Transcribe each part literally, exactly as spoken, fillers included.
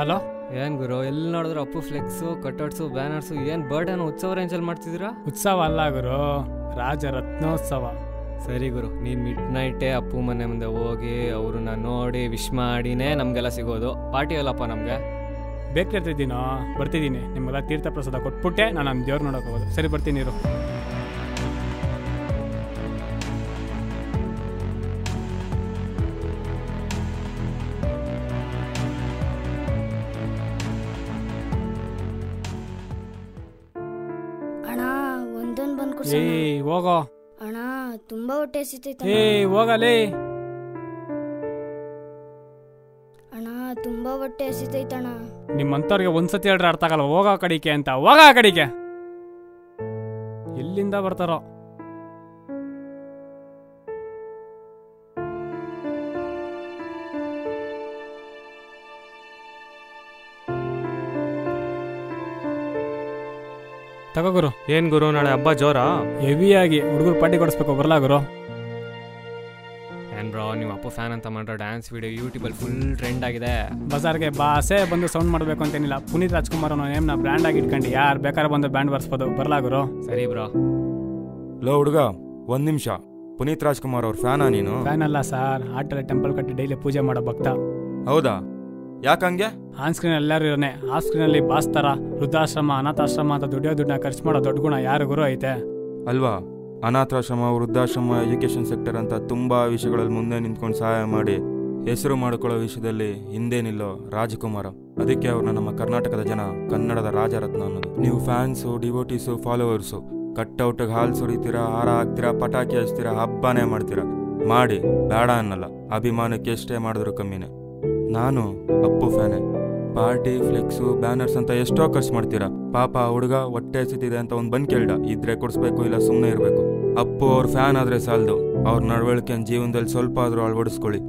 hello ऐन गुरु एल नोड़ू अपू फ्लेक्स कटआउट्स बैनर्स ऐन बर्थडे उत्सव रेंजल उत्सव अल गुरु राजरत्नोत्सव सरी गुरु नीन मिड नाइटे अपू मने मुंदे होगी अवरन्न नोडी विश माडिने नमगेल्ल सिगोदु पार्टी अल्लप्प नमगे बेकिर्तिद्दीनो बर्तिद्दीनि निमगेल्ल तीर्थ प्रसाद कोट्बिट्टे नानु नम्म देवर नोडक्के होगोदु सरी बर्तीनि इरु ए ಹೋಗೋ ಅಣ್ಣ ತುಂಬಾ ಹೊಟ್ಟೆ ಹಸಿತಿದೆ ಏ ಹೋಗಲೇ ಅಣ್ಣ ತುಂಬಾ ಹೊಟ್ಟೆ ಹಸಿತಿದೆ ಅಣ್ಣ ನಿಮ್ಮಂತವರಿಗೆ ಒಂದ್ಸತಿ ಹೇಳ್ರ ಅರ್ಥ ಆಗಲ್ಲ ಹೋಗೋ ಕಡಿಕೆ ಅಂತ ಹೋಗೋ ಕಡಿಕೆ ಎಲ್ಲಿಂದ ಬರ್ತಾರೋ तक गुरु ऐन गुरु ना हब्बा जोरा हेवी आगे हुडुगुरु party कोडिसबेकु Barla Guru and bro निम्म अप्पु फैन अंत माड्रो डांस वीडियो यूट्यूब अल्ली फुल ट्रेंड आगिदे बाजार गे बासे बंदु सौंड माडबेकु ಅಂತ ಏನಿಲ್ಲ ಪುನೀತ್ ರಾಜ್ಕುಮಾರ್ ಅನ್ನೋ ನೇಮ್ ನ ಬ್ರಾಂಡ್ ಆಗಿ ಇಟ್ಕೊಂಡು ಯಾರ್ ಬೇಕಾದ್ರೆ ಬಂದು ಬ್ಯಾಂಡ್ ವರ್ಸಬಹುದು ಬರಲಾ ಗುರು ಸರಿ ಬ್ರೋ ಲೋ ಹುಡುಗ ಒಂದು ನಿಮಿಷ ಪುನೀತ್ ರಾಜ್ಕುಮಾರ್ ಅವರ ಫ್ಯಾನ್ ಆ ನೀನು ಫ್ಯಾನ್ ಅಲ್ಲ ಸರ್ ಆಟರ ಟೆಂಪಲ್ ಕಟ್ಟಿ ಡೈಲಿ ಪೂಜೆ ಮಾಡೋ ಭಕ್ತ ಹೌದಾ ಯಾಕಂಗೆ ಆನ್ ಸ್ಕ್ರೀನ್ ಎಲ್ಲರೂ ಇರೋನೆ ಆಫ್ ಸ್ಕ್ರೀನ್ ಅಲ್ಲಿ ಬಾಸ್ ತರ ವೃದ್ಧಾಶ್ರಮ ಅನಾಥಾಶ್ರಮ ಅಂತ ದುಡಿಯೋ ದುಡ್ಡನ್ನ ಖರ್ಚು ಮಾಡೋ ದೊಡ್ಡ ಗುಣ ಯಾರು ಗುರು ಐತೆ ಅಲ್ವಾ ಅನಾಥಾಶ್ರಮ ವೃದ್ಧಾಶ್ರಮ ಎಜುಕೇಶನ್ ಸೆಕ್ಟರ್ ಅಂತ ತುಂಬಾ ವಿಷಯಗಳಲ್ಲಿ ಮುಂದೆ ನಿಂತ್ಕೊಂಡು ಸಹಾಯ ಮಾಡಿ ಹೆಸರು ಮಾಡಿಕೊಳ್ಳೋ ವಿಷಯದಲ್ಲಿ ಹಿಂದೇನಿಲ್ಲೋ ರಾಜಕುಮಾರ್ ಅದಕ್ಕೆ ಅವ್ರನ್ನ ನಮ್ಮ ಕರ್ನಾಟಕದ ಜನ ಕನ್ನಡದ ರಾಜರತ್ನ ಅನ್ನೋದು ನೀವು ಫ್ಯಾನ್ಸು ಡಿವೋಟೀಸು ಫಾಲೋವರ್ಸು ಕಟ್ಔಟ್ಗೆ ಹಾಲು ಸುರಿತೀರಾ ಹಾರ ಹಾಕ್ತೀರಾ ಪಟಾಕಿ ಹಚ್ತೀರಾ ಹಬ್ಬನೇ ಮಾಡ್ತೀರಾ ಮಾಡಿ ಬೇಡ ಅನ್ನಲ್ಲ ಅಭಿಮಾನಕ್ಕೆ ಎಷ್ಟೇ ಮಾಡಿದ್ರು ಕಮ್ಮಿನೇ ನಾನು ಅಪ್ಪು ಫ್ಯಾನೆ ಪಾರ್ಟಿ ಫ್ಲೆಕ್ಸು ಬ್ಯಾನರ್ಸ್ ಅಂತ ಎಷ್ಟೋ ಖರ್ಚು ಮಾಡ್ತೀರಾ ಪಾಪ ಹುಡುಗ ಹೊಟ್ಟೆ ಸಿತಿದೆ ಅಂತ ಒಂದು ಬಂದು ಕೇಳ್ದ ಇದ್ರೆ ಕೊಡಿಸ್ಬೇಕು ಇಲ್ಲ ಸುಮ್ಮನೆ ಇರಬೇಕು ಅಪ್ಪು ಅವ್ರ ಫ್ಯಾನ್ ಆದರೆ ಸಾಲದು ಅವ್ರ ನಡವಳಿಕೆ ಜೀವನದಲ್ಲಿ ಸ್ವಲ್ಪ ಆದರೂ ಅಳವಡಿಸ್ಕೊಳ್ಳಿ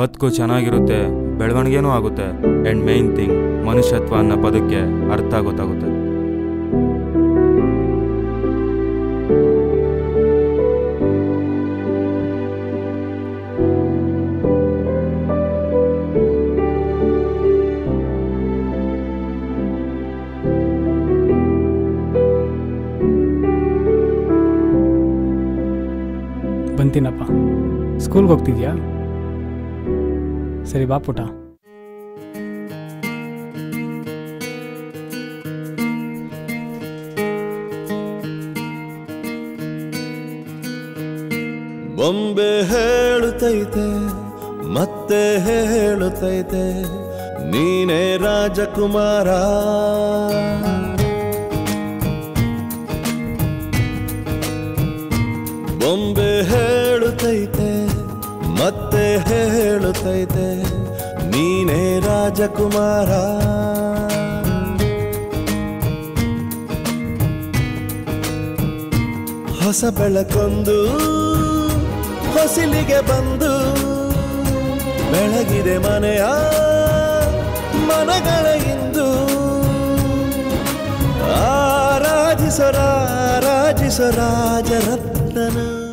ಬದುಕು ಚೆನ್ನಾಗಿರುತ್ತೆ ಬೆಳವಣಿಗೆನೂ ಆಗುತ್ತೆ ಆ್ಯಂಡ್ ಮೇನ್ ಥಿಂಗ್ ಮನುಷ್ಯತ್ವ ಅನ್ನೋ ಪದಕ್ಕೆ ಅರ್ಥ ಗೊತ್ತಾಗುತ್ತೆ ಬಂತೀನಪ್ಪ ಸ್ಕೂಲ್ಗೆ ಹೋಗ್ತಿದ್ಯಾ ಸರಿ ಬಾ ಪುಟ ಬೊಂಬೆ ಹೇಳುತ್ತೈತೆ ಮತ್ತೆ ಹೇಳುತ್ತೈತೆ ನೀನೇ ರಾಜಕುಮಾರ ಬೊಂಬೆ ಹೇಳುತ್ತೈತೆ ಮತ್ತೆ ಹೇಳುತ್ತೈತೆ ನೀನೇ ರಾಜಕುಮಾರ ಹೊಸ ಬೆಳಕೊಂದು ಹೊಸಿಲಿಗೆ ಬಂದು ಬೆಳಗಿದೆ ಮನೆಯ ಮನಗಳ ಇಂದು ಆರಾಜಿಸೋ ರಾಜಿಸೋ ರಾಜರತ್ನ